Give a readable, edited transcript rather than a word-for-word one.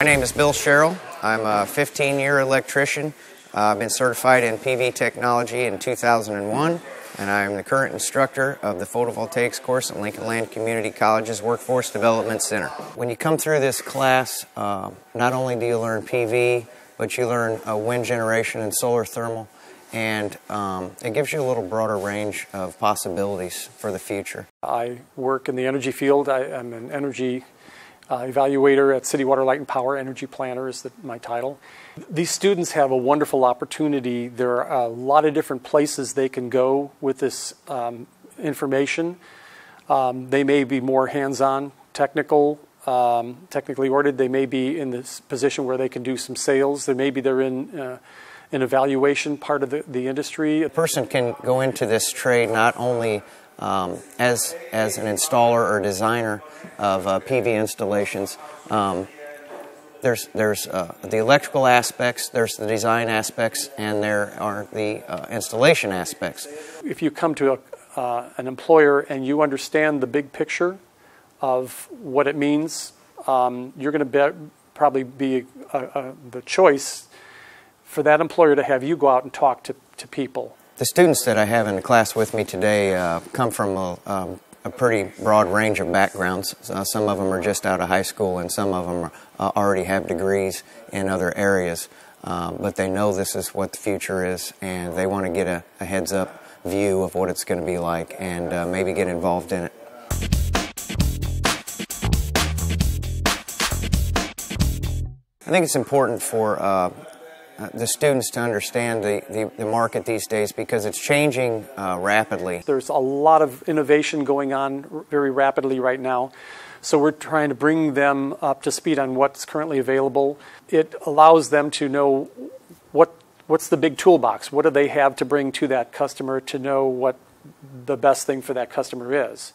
My name is Bill Sherrill. I'm a 15-year electrician. I've been certified in PV technology in 2001, and I'm the current instructor of the photovoltaics course at Lincoln Land Community College's Workforce Development Center. When you come through this class, not only do you learn PV, but you learn wind generation and solar thermal, and it gives you a little broader range of possibilities for the future. I work in the energy field. I'm an energy evaluator at City Water Light and Power. Energy planner is my title. These students have a wonderful opportunity. There are a lot of different places they can go with this information. They may be more hands-on, technically ordered. They may be in this position where they can do some sales. They may be in an evaluation part of the industry. A person can go into this trade not only as an installer or designer of PV installations. There's the electrical aspects, there's the design aspects, and there are the installation aspects. If you come to an employer and you understand the big picture of what it means, you're going to probably be the choice for that employer to have you go out and talk to people. The students that I have in the class with me today come from a pretty broad range of backgrounds. Some of them are just out of high school, and some of them are, already have degrees in other areas. But they know this is what the future is, and they want to get a heads-up view of what it's going to be like and maybe get involved in it. I think it's important for the students to understand the market these days, because it's changing rapidly. There's a lot of innovation going on very rapidly right now, so we're trying to bring them up to speed on what's currently available. It allows them to know what's the big toolbox, what do they have to bring to that customer to know what the best thing for that customer is.